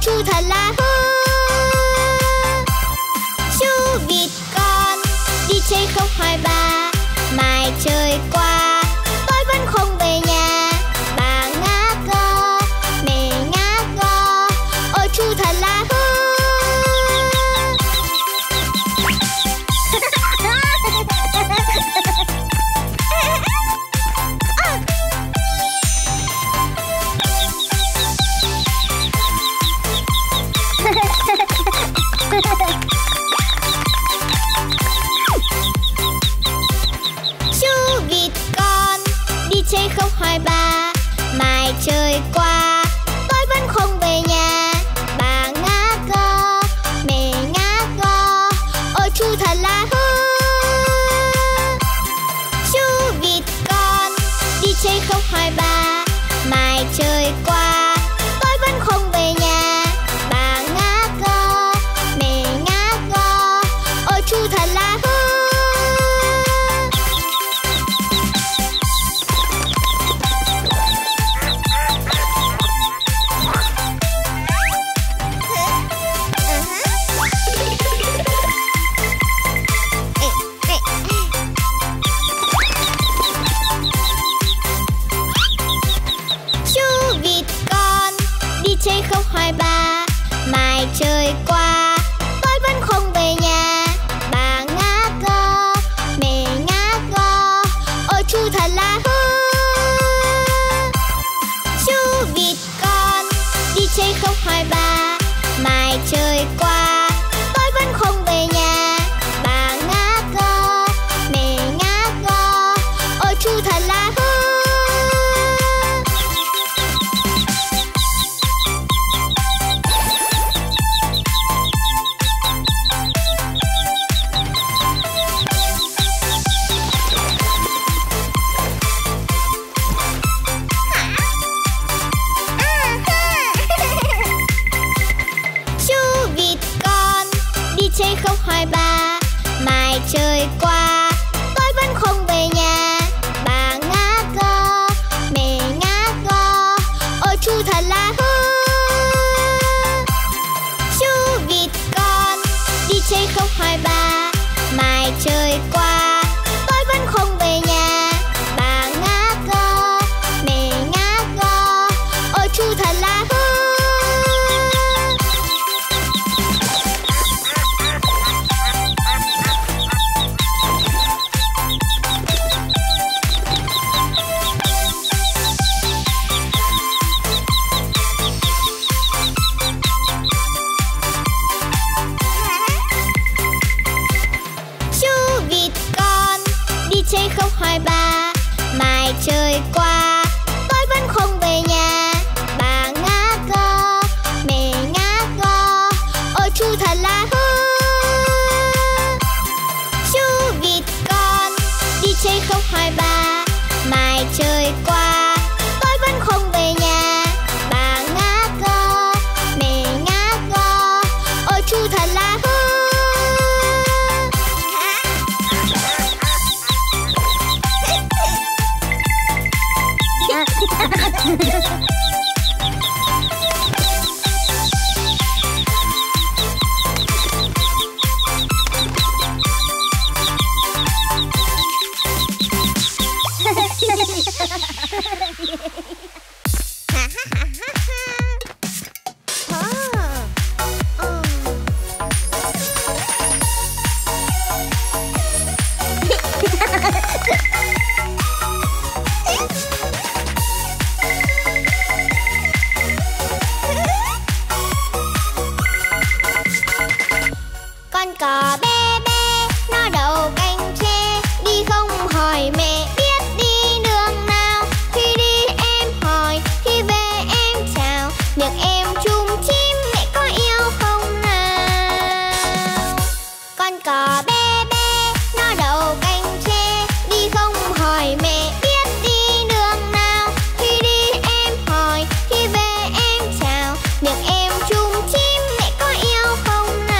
chú thật là hư. Chú vịt con đi chơi không hỏi bà, mai chơi qua tôi vẫn không về nhà. Bà ngã gò, mẹ ngã gò, ôi chú thật là hư. Chơi qua tôi vẫn không về nhà, bà ngã gò, mẹ ngã gò, ôi chú thật là hư. Chú vịt con đi chơi không hỏi bà, mai chơi qua tôi vẫn không về nhà, bà ngã gò, mẹ ngã gò, ôi chú thật là hư. Chơi qua tôi vẫn không về nhà, bà ngã gò, mẹ ngã gò, ôi chú thật là hư. Chú vịt con đi chơi không hỏi bà, mai chơi qua tôi vẫn không về nhà, bà ngã gò, mẹ ngã gò, ôi chú thật là hư. Chơi không hỏi bà, mai chơi qua tôi vẫn không về nhà, bà ngã gò, mẹ ngã gò, ôi chú thật là hư. Chú vịt con đi chơi không hỏi bà, mai chơi qua tôi vẫn không về nhà, bà ngã gò, mẹ ngã gò, ôi chú thật là hư. Chơi không hỏi bà, mai chơi qua tôi vẫn không về nhà, bà ngã gò, mẹ ngã gò, ôi chú thật là hư. Chú vịt con đi chơi không hỏi bà, mai chơi qua tôi vẫn không về nhà, bà ngã gò, mẹ ngã gò, ôi chú thật là hư. Cò bé bé nó đậu cành tre, đi không hỏi mẹ biết đi đường nào. Khi đi em hỏi, khi về em chào, miệng em chum chím mẹ có yêu không nào. Con cò bé bé nó đậu cành tre, đi không hỏi mẹ biết đi đường nào. Khi đi em hỏi, khi về em chào, miệng em chum chím mẹ có yêu không nào.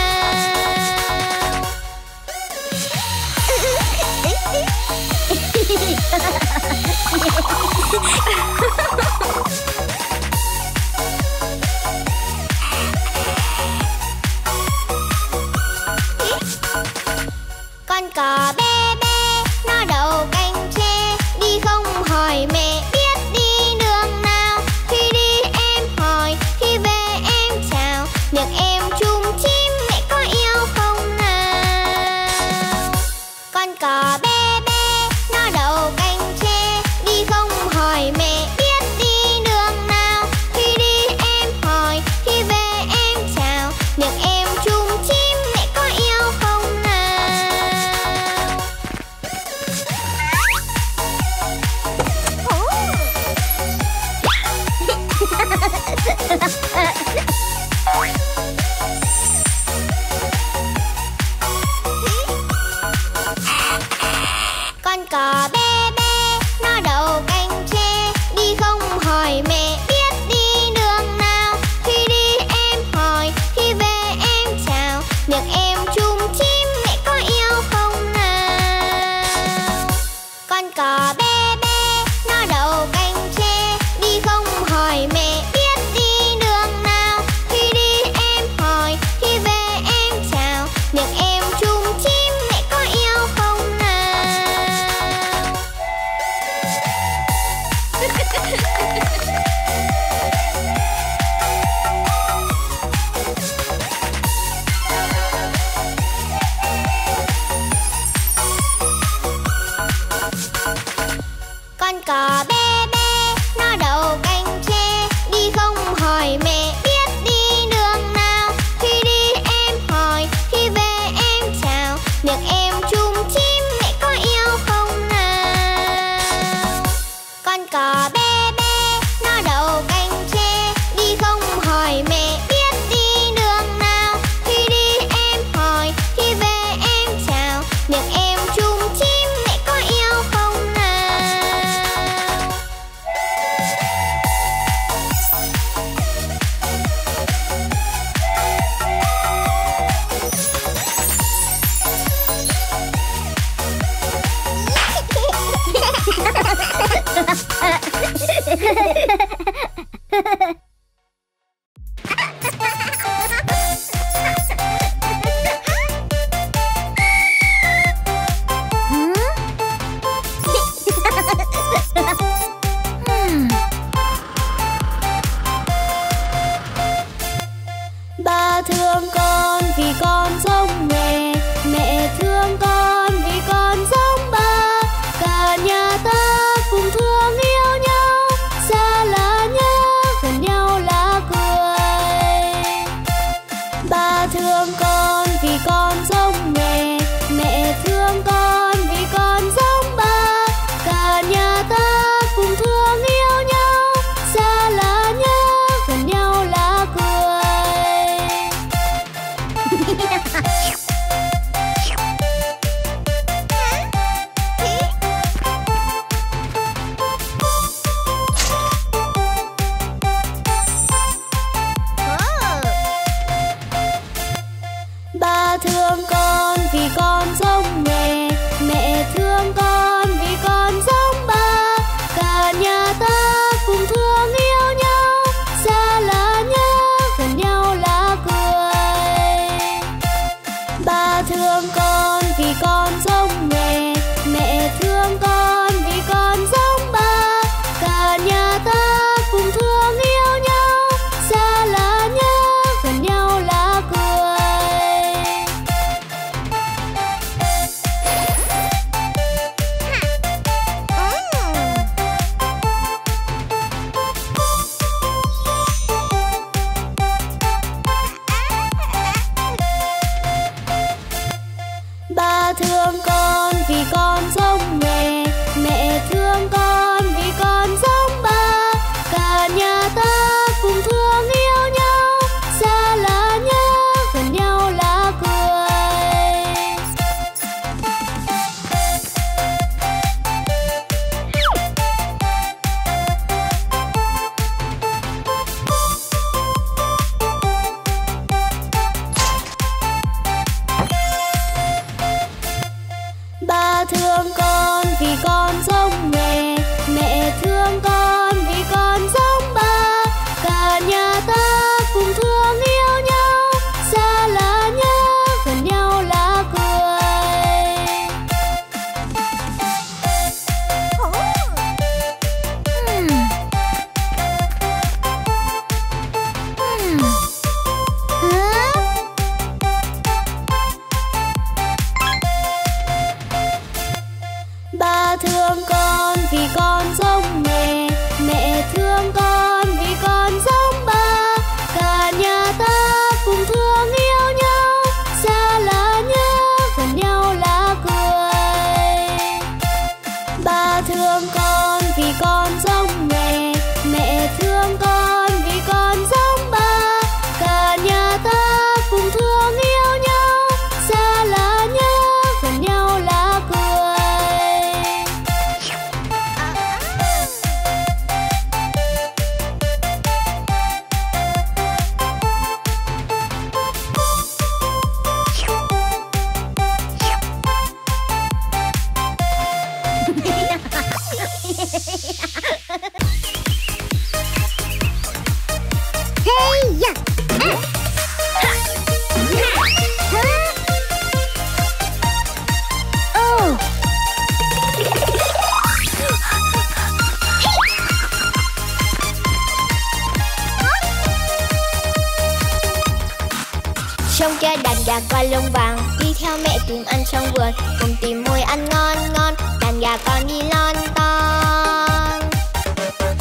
Trông cha đàn gà qua lông vàng, đi theo mẹ tìm ăn trong vườn, cùng tìm mồi ăn ngon ngon. Đàn gà con đi lon ton,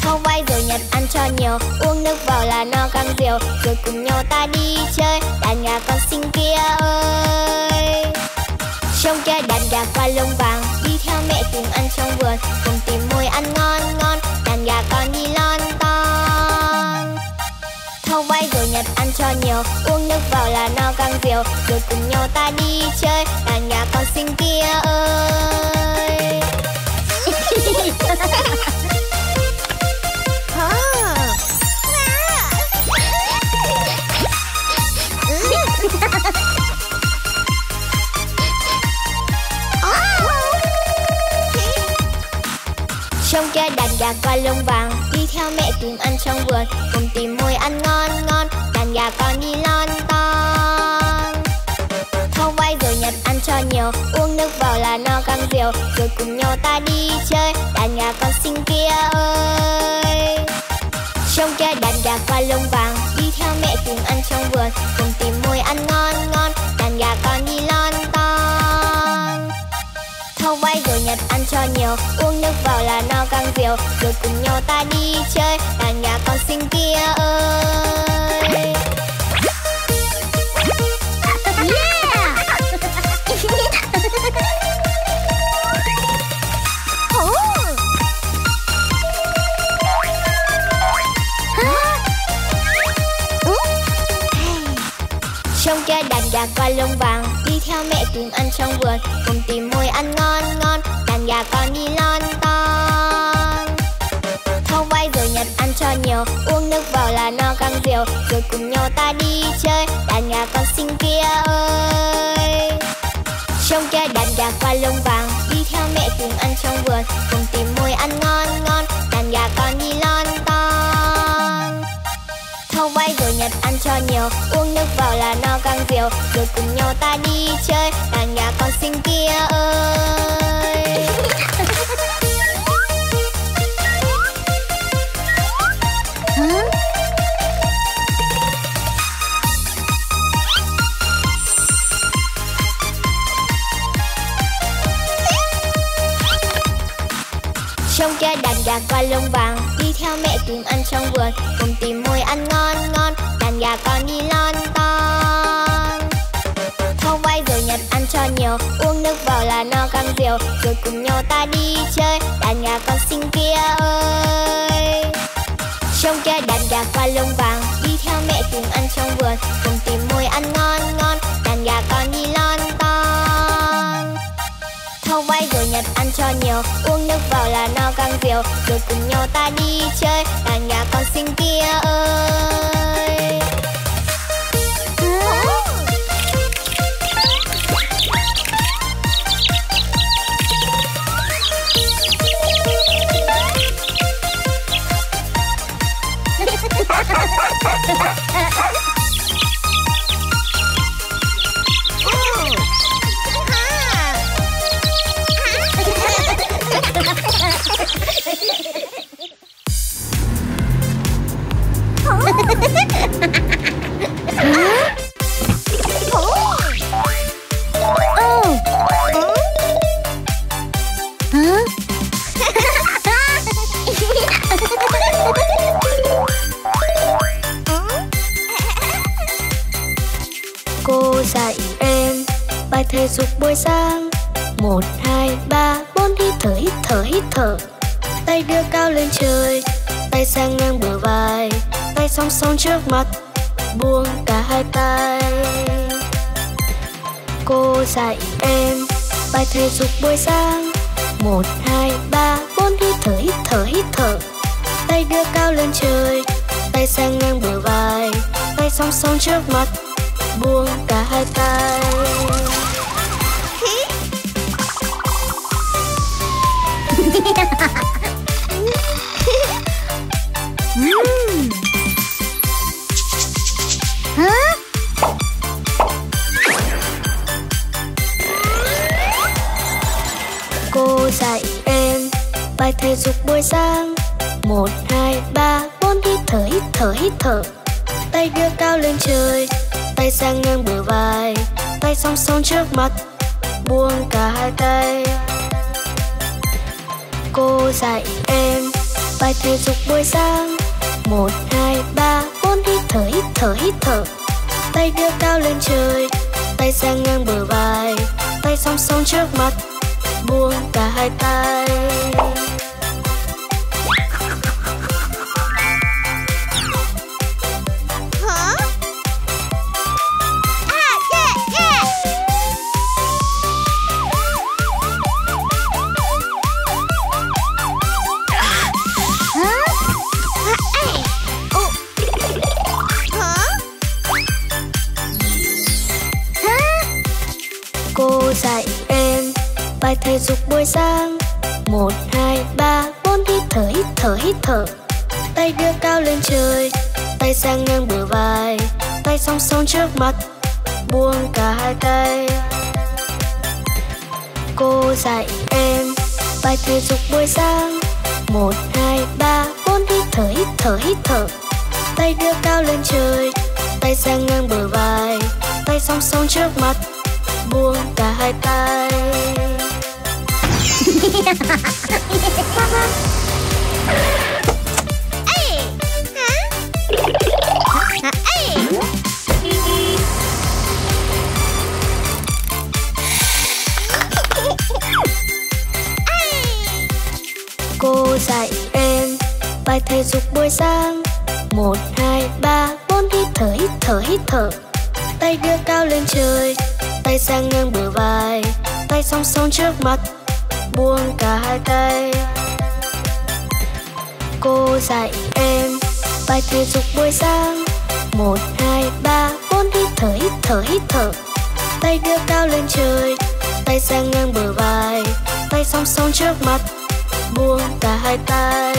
thâu vai rồi nhặt ăn cho nhiều, uống nước vào là no căng diều. Rồi cùng nhau ta đi chơi, đàn gà con xinh kia ơi. Trông cha đàn gà qua lông vàng, đi theo mẹ tìm ăn trong vườn, cùng tìm mồi ăn ngon ngon. Đàn gà con đi lon ton, thâu vai rồi nhặt ăn cho nhiều, uống nước vào là no căng diều. Rồi cùng nhau ta đi chơi, đàn gà con xinh kia ơi. Trông cha đàn gà qua lông vàng, đi theo mẹ tìm ăn trong vườn, cùng tìm mồi ăn ngon ngon. Đàn gà con đi lon ton, thâu vai rồi nhặt ăn cho nhiều, uống nước vào là no căng diều. Rồi cùng nhau ta đi chơi, đàn gà con xinh kia ơi. Trông cha đàn gà qua lông vàng, đi theo mẹ tìm ăn trong vườn, cùng tìm mồi ăn ngon ngon. Đàn gà con đi lon ton, thâu vai rồi nhặt ăn cho nhiều, uống nước vào là no căng diều. Rồi cùng nhau ta đi chơi, đàn gà con xinh kia ơi. Trông cha đàn gà qua lông vàng, đi theo mẹ tìm ăn trong vườn, cùng tìm mồi ăn ngon ngon. Đàn gà con đi lon ton, thâu vai rồi nhặt ăn cho nhiều, uống nước vào là no căng diều. Rồi cùng nhau ta đi chơi, đàn gà con xinh kia ơi. Trông cha đàn gà qua lông vàng, đi theo mẹ tìm ăn trong vườn, cùng tìm mồi ăn ngon ngon. Đàn gà con đi lon ton, thâu vai rồi nhặt ăn cho nhiều, uống nước vào là no căng diều. Rồi cùng nhau ta đi chơi, đàn gà con xinh kia ơi. Trông cha đàn gà qua lông vàng, đi theo mẹ tìm ăn trong vườn, cùng tìm mồi ăn ngon ngon. Đàn gà con đi lon ton, thâu vai rồi nhặt ăn cho nhiều, uống nước vào là no căng diều. Rồi cùng nhau ta đi chơi, đàn gà con xinh kia ơi. Trông cha đàn gà qua lông vàng, đi theo mẹ tìm ăn trong vườn, cùng tìm mồi ăn ngon ngon. Đàn gà con đi lon ton, thâu vai rồi nhặt ăn cho nhiều, uống nước vào là no căng diều. Rồi cùng nhau ta đi chơi, đàn gà con xinh kia ơi. Cô dạy em bài thể dục buổi sáng, 1, 2, 3, 4 hít thở. Tay đưa cao lên trời, tay sang ngang bờ vai, tay song song trước mặt, buông cả hai tay. Cô dạy em bài thể dục buổi sáng, 1, 2, 3, 4 hít thở. Tay đưa cao lên trời, tay sang ngang bờ vai, tay song song trước mặt, buông cả hai tay. thể dục buổi sáng. 1, 2, 3, 4 hít thở. Tay đưa cao lên trời, tay sang ngang bờ vai, tay song song trước mặt, buông cả hai tay. Cô dạy em bài thể dục buổi sáng. 1, 2, 3, 4 hít thở. Tay đưa cao lên trời, tay sang ngang bờ vai, tay song song trước mặt, buông cả hai tay. Dạy em bài thể dục buổi sáng. 1, 2, 3, 4 hít thở. Tay đưa cao lên trời, tay sang ngang bờ vai, tay song song trước mặt, buông cả hai tay. Cô dạy em bài thể dục buổi sáng. 1, 2, 3, 4 hít thở. Tay đưa cao lên trời, tay sang ngang bờ vai, tay song song trước mặt, buông cả hai tay. Cô dạy em bài thể dục buổi sáng. 1, 2, 3, 4 hít thở. Tay đưa cao lên trời, tay sang ngang bờ vai, tay song song trước mặt, buông cả hai tay. Cô dạy em bài thể dục buổi sáng. 1, 2, 3, 4 hít thở. Tay đưa cao lên trời, tay sang ngang bờ vai, tay song song trước mặt, buông cả hai tay.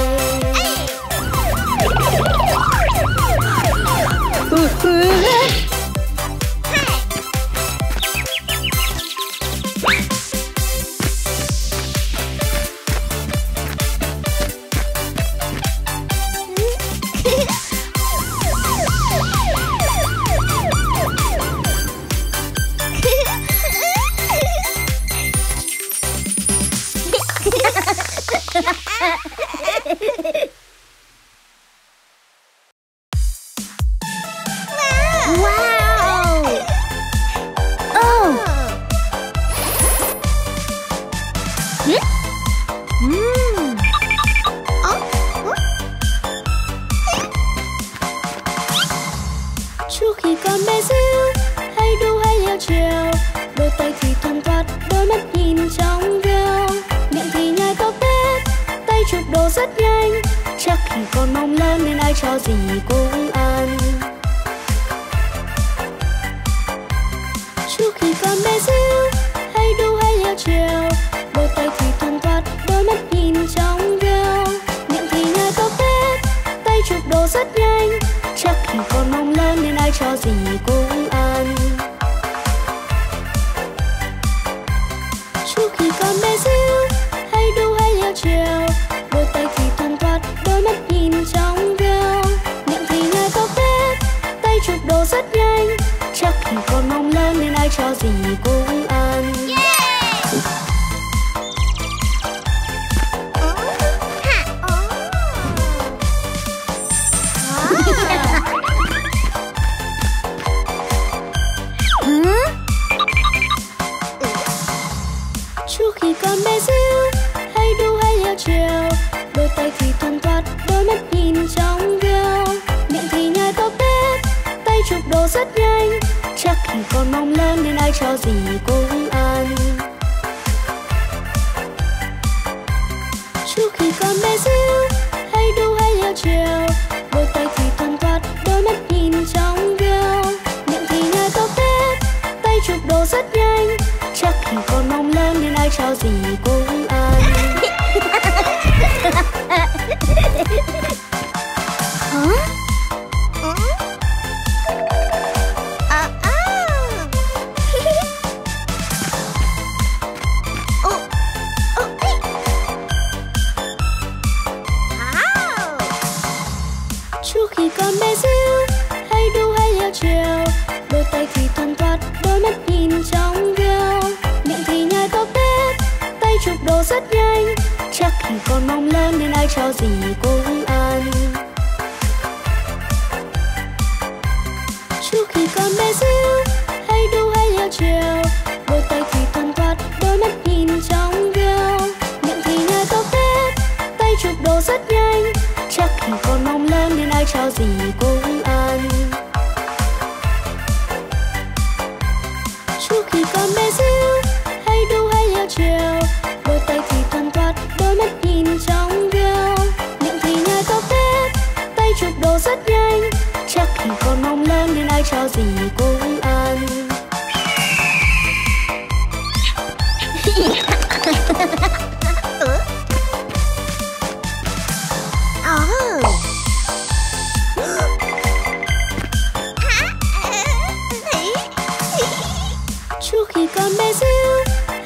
Trước khi còn bé xíu, hay đu hay theo chiều, đôi tay thì thoăn thoắt, đôi mắt nhìn trong veo, miệng thì nhai tóc tét, tay chụp đồ rất nhanh. Chắc khi còn mong lớn nên ai cho gì cũng ăn. Trước khi còn bé xíu, hay đu hay theo chiều, đôi tay thì thoăn thoắt, đôi mắt nhìn trong veo, miệng thì nhai tóc tét, tay chụp đồ rất nhanh. Chắc khi còn mong lớn nên ai cho gì cũng ăn. Trước khi còn bé xíu, hay đu hay theo chiều, đôi tay thì thoăn thoắt, đôi mắt nhìn trong veo, miệng thì nhai tóc tét, tay chụp đồ rất nhanh. Chắc khi còn mong lớn nên ai cho gì cũng ăn. Yeah! Đôi tay thì thoăn thoắt, đôi mắt nhìn trong veo, miệng thì nhai tóc tét, tay chụp đồ rất nhanh. Chắc khi còn mong lớn nên ai cho gì cũng ăn. Trước khi còn bé xíu, hay đu hay theo chiều, đôi tay thì thoăn thoắt, đôi mắt nhìn trong veo, miệng thì nhai tóc tét, tay chụp đồ rất nhanh. Chắc khi còn mong lớn nên ai cho gì cũng ăn. Huh? chiều, đôi tay thì thoăn thoắt, đôi mắt nhìn trong veo, miệng thì nhai tóc tét, tay chụp đồ rất nhanh. Chắc hình còn mong lớn nên ai cho gì cũng ăn. Trước khi còn bé xíu, hay đu hay theo chiều, đôi tay thì thoăn thoắt, đôi mắt nhìn trong veo, miệng thì nhai tóc tét, tay chụp đồ rất nhanh. Chắc hình còn mong lớn nên ai cho gì cũng ăn. Trước khi còn bé xíu, hay đu hay theo chiều, đôi tay thì thoăn thoắt, đôi mắt nhìn trong veo, miệng thì nhai tóc tét, tay chụp đồ rất nhanh. Chắc hình còn mong lớn nên ai cho gì cũng ăn. Trước khi còn bé xíu,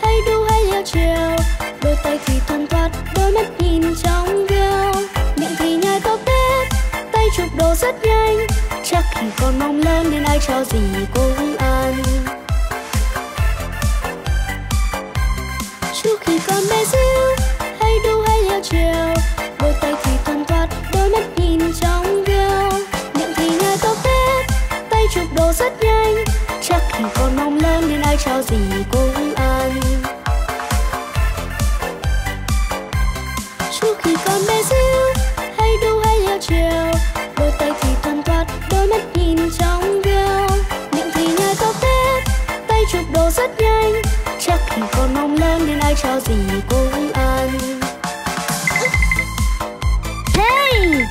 hay đu hay theo chiều, đôi tay thì thoăn thoắt, đôi mắt nhìn trong veo, miệng thì nhai tóc tét, tay chụp đồ rất nhanh. Chắc hình còn mong lớn nên ai cho gì cũng ăn. Trước khi còn bé xíu, hay đu hay theo chiều, đôi tay thì thoăn thoắt, đôi mắt nhìn trong veo, miệng thì nhai tóc tét, tay chụp đồ rất nhanh. Chắc hình còn mong lớn nên ai cho gì cũng ăn. Trước khi còn bé xíu, hay đu hay theo chiều, đôi tay thì thoăn thoắt, đôi mắt nhìn trong veo, miệng thì nhai tóc tét, tay chụp đồ rất nhanh. Chắc hình còn mong lớn nên ai cho gì cũng ăn. Hey!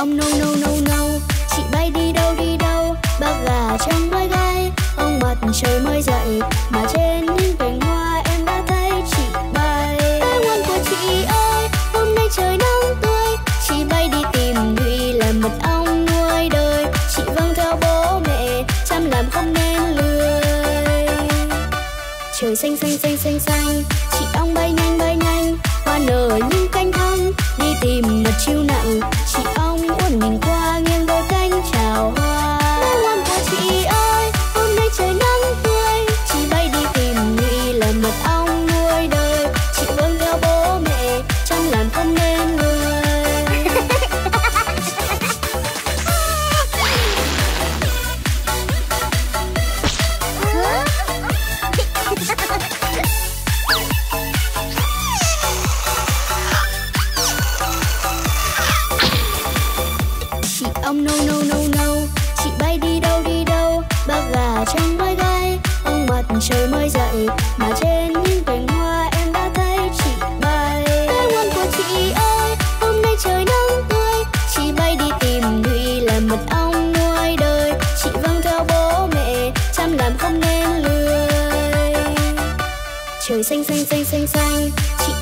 Ông nâu nâu nâu nâu, chị bay đi đâu, bác gà trong vai gai. Ông mặt trời mới dậy, mà trên những cánh hoa em đã thấy chị bay. Bé ngoan của chị ơi, hôm nay trời nắng tươi, chị bay đi tìm Duy là một ông nuôi đời. Chị vâng theo bố mẹ, chăm làm không nên lười. Trời xanh xanh xanh xanh xanh, chị ong bay nhanh, hoa nở những cánh thăng. Đi tìm một chiêu nặng, chị ong uốn mình qua nghiêng đôi cánh chào hoa. Bé ngoan của chị ơi, hôm nay trời nắng tươi, chị bay đi tìm Duy là một ong nuôi đời. Chị vâng theo bố mẹ, chăm làm không nên lười. Ông nâu nâu nâu nâu, chị bay đi đâu, bác gà trong vai gai. Ông mặt trời mới dậy, mà trên những cánh hoa em đã thấy chị bay. Bé ngoan của chị ơi, hôm nay trời nắng tươi, chị bay đi tìm Duy là một ông nuôi đời. Chị vâng theo bố mẹ, chăm làm không nên lười. Trời xanh xanh xanh xanh xanh, chị